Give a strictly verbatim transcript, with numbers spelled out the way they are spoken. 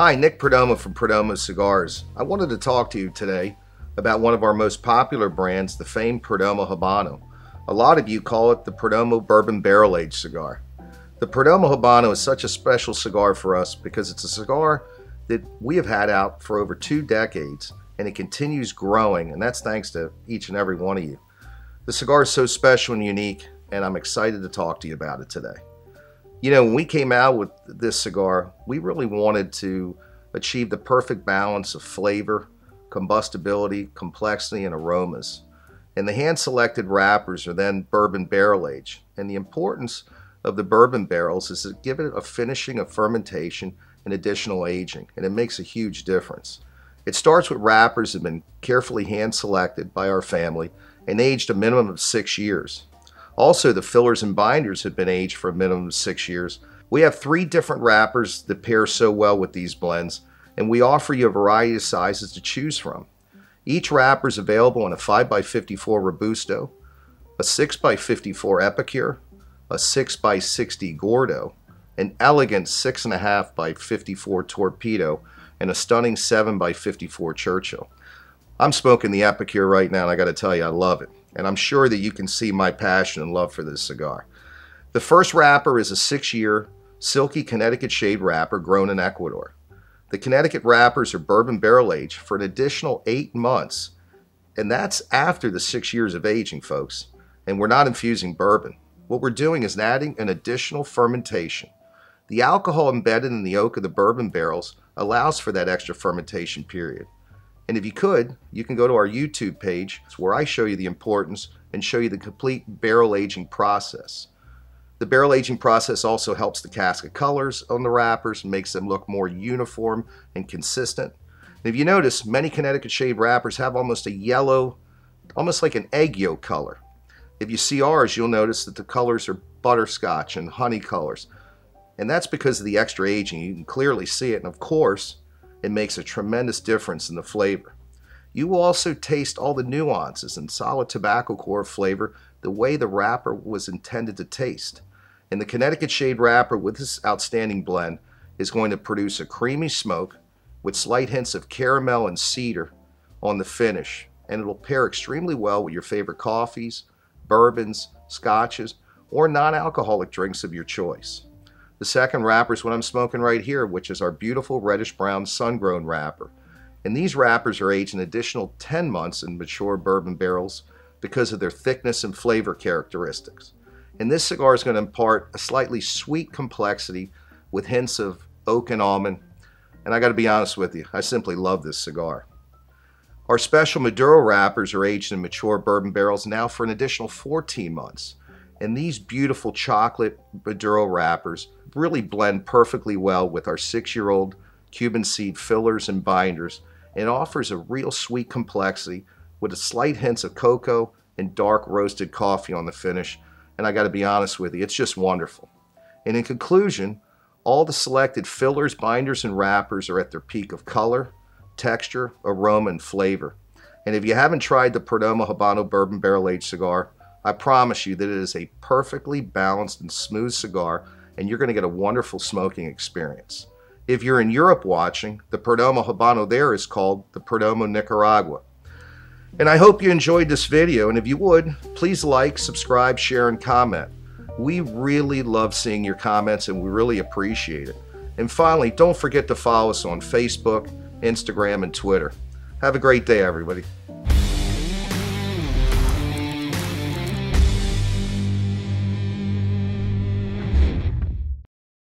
Hi, Nick Perdomo from Perdomo Cigars. I wanted to talk to you today about one of our most popular brands, the famed Perdomo Habano. A lot of you call it the Perdomo Bourbon Barrel-Aged cigar. The Perdomo Habano is such a special cigar for us because it's a cigar that we have had out for over two decades and it continues growing, and that's thanks to each and every one of you. The cigar is so special and unique, and I'm excited to talk to you about it today. You know, when we came out with this cigar, we really wanted to achieve the perfect balance of flavor, combustibility, complexity, and aromas. And the hand-selected wrappers are then bourbon barrel-aged. And the importance of the bourbon barrels is to give it a finishing of fermentation and additional aging, and it makes a huge difference. It starts with wrappers that have been carefully hand-selected by our family and aged a minimum of six years. Also, the fillers and binders have been aged for a minimum of six years. We have three different wrappers that pair so well with these blends, and we offer you a variety of sizes to choose from. Each wrapper is available in a five by fifty-four Robusto, a six by fifty-four Epicure, a six by sixty Gordo, an elegant six point five by fifty-four Torpedo, and a stunning seven by fifty-four Churchill. I'm smoking the Epicure right now, and I gotta tell you, I love it. And I'm sure that you can see my passion and love for this cigar. The first wrapper is a six-year silky Connecticut shade wrapper grown in Ecuador. The Connecticut wrappers are bourbon barrel-aged for an additional eight months, and that's after the six years of aging, folks. And we're not infusing bourbon. What we're doing is adding an additional fermentation. The alcohol embedded in the oak of the bourbon barrels allows for that extra fermentation period. And if you could, you can go to our YouTube page where I show you the importance and show you the complete barrel aging process. The barrel aging process also helps the casket colors on the wrappers and makes them look more uniform and consistent. And if you notice, many Connecticut shade wrappers have almost a yellow, almost like an egg yolk color. If you see ours, you'll notice that the colors are butterscotch and honey colors. And that's because of the extra aging. You can clearly see it, and of course, it makes a tremendous difference in the flavor. You will also taste all the nuances and solid tobacco core flavor the way the wrapper was intended to taste. And the Connecticut shade wrapper with this outstanding blend is going to produce a creamy smoke with slight hints of caramel and cedar on the finish. And it'll pair extremely well with your favorite coffees, bourbons, scotches, or non-alcoholic drinks of your choice. The second wrapper is what I'm smoking right here, which is our beautiful reddish-brown sun-grown wrapper. And these wrappers are aged an additional ten months in mature bourbon barrels because of their thickness and flavor characteristics. And this cigar is going to impart a slightly sweet complexity with hints of oak and almond. And I got to be honest with you, I simply love this cigar. Our special Maduro wrappers are aged in mature bourbon barrels now for an additional fourteen months. And these beautiful chocolate Maduro wrappers really blend perfectly well with our six-year-old Cuban seed fillers and binders, and offers a real sweet complexity with a slight hints of cocoa and dark roasted coffee on the finish. And I gotta be honest with you, it's just wonderful. And in conclusion, all the selected fillers, binders, and wrappers are at their peak of color, texture, aroma, and flavor. And if you haven't tried the Perdomo Habano Bourbon Barrel-Aged cigar, I promise you that it is a perfectly balanced and smooth cigar, and you're going to get a wonderful smoking experience. If you're in Europe watching, the Perdomo Habano there is called the Perdomo Nicaragua. And I hope you enjoyed this video, and if you would, please like, subscribe, share, and comment. We really love seeing your comments, and we really appreciate it. And finally, don't forget to follow us on Facebook, Instagram, and Twitter. Have a great day, everybody.